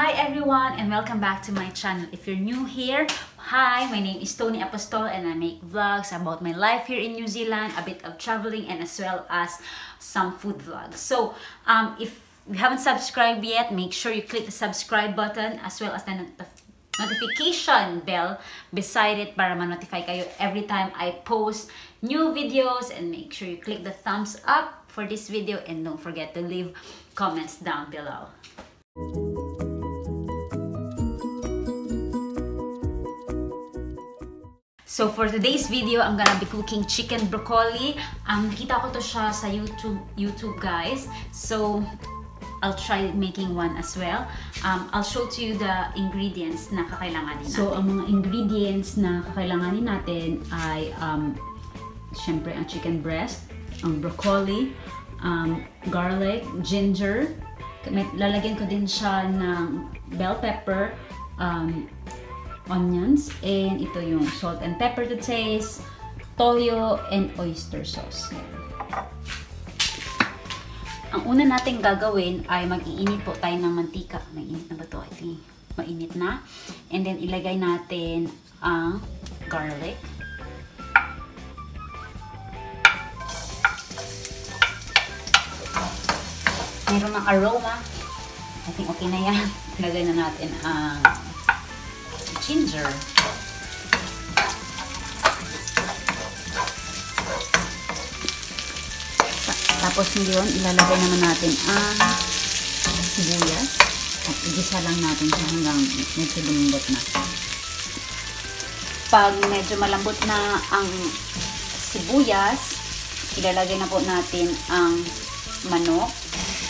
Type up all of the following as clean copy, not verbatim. Hi everyone and welcome back to my channel. If you're new here, hi, my name is Toni Apostol and I make vlogs about my life here in New Zealand, a bit of traveling and as well as some food vlogs. So if you haven't subscribed yet, make sure you click the subscribe button as well as the notification bell beside it para ma-notify kayo every time I post new videos, and make sure you click the thumbs up for this video and don't forget to leave comments down below. So for today's video, I'm gonna be cooking chicken broccoli. Nakita ko to siya sa YouTube guys. So I'll try making one as well. I'll show to you the ingredients na kakailanganin natin. So ang mga ingredients na kakailanganin natin ay syempre ang chicken breast, ang broccoli, garlic, ginger. Lalagyan ko din siya ng bell pepper, onions, and ito yung salt and pepper to taste, toyo, and oyster sauce. Ang una nating gagawin ay mag-iinit po tayo ng mantika. Mainit na ba ito? I think mainit na. And then ilagay natin ang garlic. Meron ng aroma. I think okay na yan. Ilagay na natin ang ginger. Tapos ngayon, ilalagay naman natin ang sibuyas at igisa lang natin siya hanggang medyo lumambot na. Pag medyo malambot na ang sibuyas, ilalagay na po natin ang manok,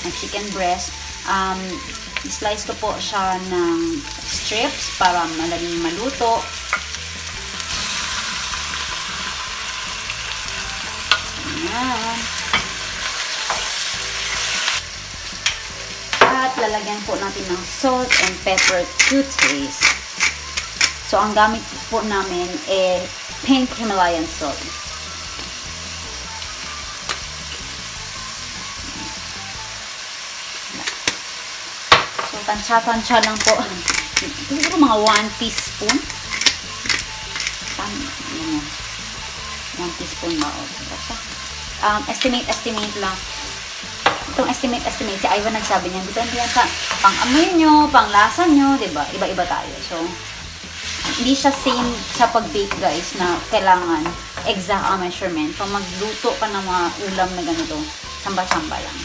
ang chicken breast. Slice ko po siya ng strips para madaling maluto. Ayan. At lalagyan po natin ng salt and pepper to taste. So ang gamit po namin ay pink Himalayan salt. So tansya-tansya lang po. Ito mga 1 teaspoon. 1 teaspoon ba? Estimate lang. Itong estimate. Si Ivan nagsabi niya, hindi yan sa pang-amoy nyo, pang-lasa nyo, diba? Iba-iba tayo. So, hindi siya same sa pag-bake guys na kailangan exact measurement. Pag magluto pa ng mga ulam na ganito, samba-samba lang.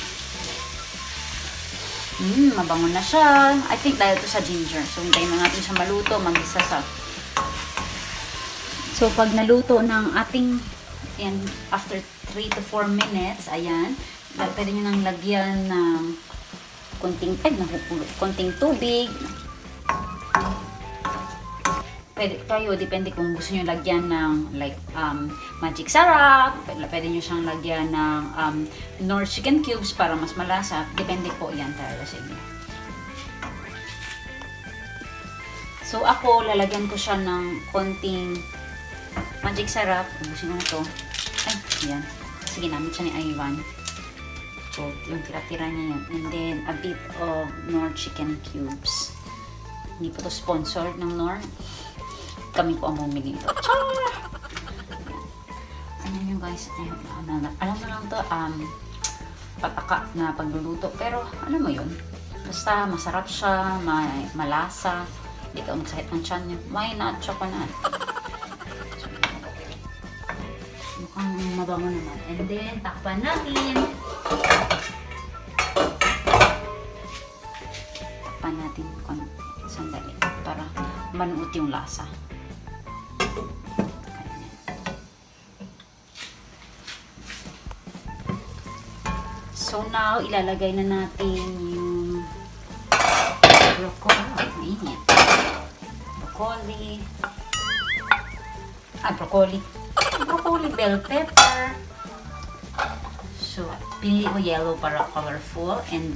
Mabango na siya. I think dahil ito sa ginger. So, hintayin na natin siya maluto, mag-isa. So, pag naluto ng ating, yan, after 3 to 4 minutes, ayan, pwede nyo nang lagyan ng konting tubig. Pwede kayo, depende kung gusto nyo lagyan ng, like, magic sarap. Pwede nyo siyang lagyan ng North chicken cubes para mas malasa. Depende po yan talaga sa inyo. So, ako, lalagyan ko siya ng konting magic sarap. Ubusin ko na ito. Ay, yan. Sige, namit siya ni Ivan. So, yung tira-tira niya yan. And then, a bit of North chicken cubes. Hindi po ito sponsored ng North. Kami po ang bumili ito. Ano nyo guys? Alam mo lang ito, pataka na pagluluto. Pero alam mo yun, basta masarap siya, malasa, hindi ka magsakit ng tiyan niya. Why not? Chocolate. Mukhang mabango naman. And then, takpan natin. Takpan natin sandali para manuot yung lasa. So now, ilalagay na natin yung broccoli, bell pepper. So, pili ko yellow para colorful, and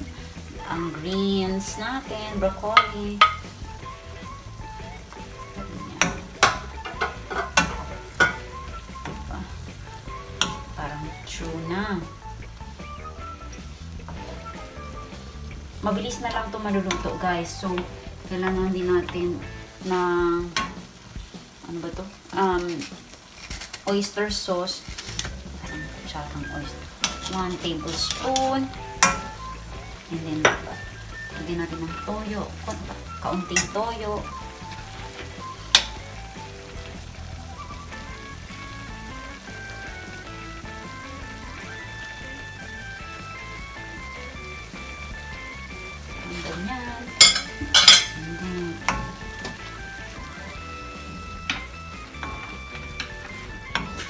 ang greens natin, broccoli. Diba? Parang tuna. Mabilis na lang ito maluluto, guys. So, kailangan din natin na ano ba ito? Oyster sauce. Masyadong oyster. 1 tablespoon. And then, hindi natin ng toyo. Kaunting toyo. Ganyan. And then,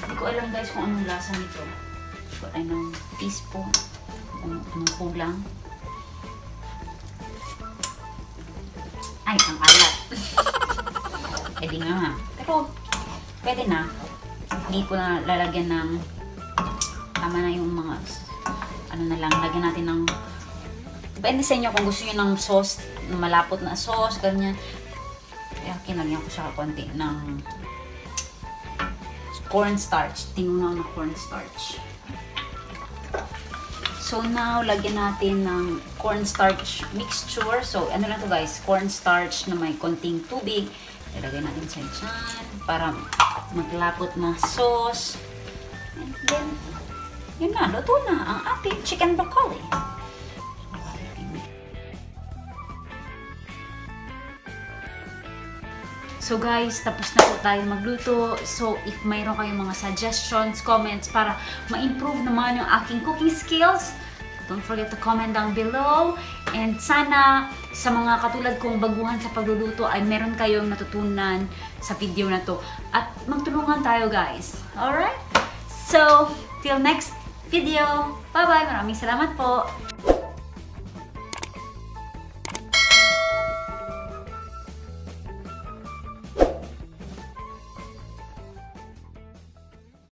hindi ko alam guys kung anong lasa nito. Kung anong teaspoon. Anong kulang. Ay, ang alat. Pwede nga ha. Pero, pwede na. Hindi ko na lalagyan ng tama na yung mga ano na lang. Lagyan natin ng depende sa inyo kung gusto nyo ng sauce, malapot na sauce, ganyan. Kaya kinagyan ko siya konti ng cornstarch. Tingunaw na cornstarch. So now, lagyan natin ng cornstarch mixture. So ano lang to guys, cornstarch na may konting tubig. Lagyan natin siya dyan para maglapot na sauce. And then, yun na, luto na ang ating chicken broccoli. So guys, tapos na po tayo magluto. So if mayroon kayong mga suggestions, comments para ma-improve naman yung aking cooking skills, don't forget to comment down below. And sana sa mga katulad kong baguhan sa pagluluto ay meron kayong natutunan sa video na to. At magtulungan tayo guys. Alright? So, till next video. Bye-bye. Maraming salamat po.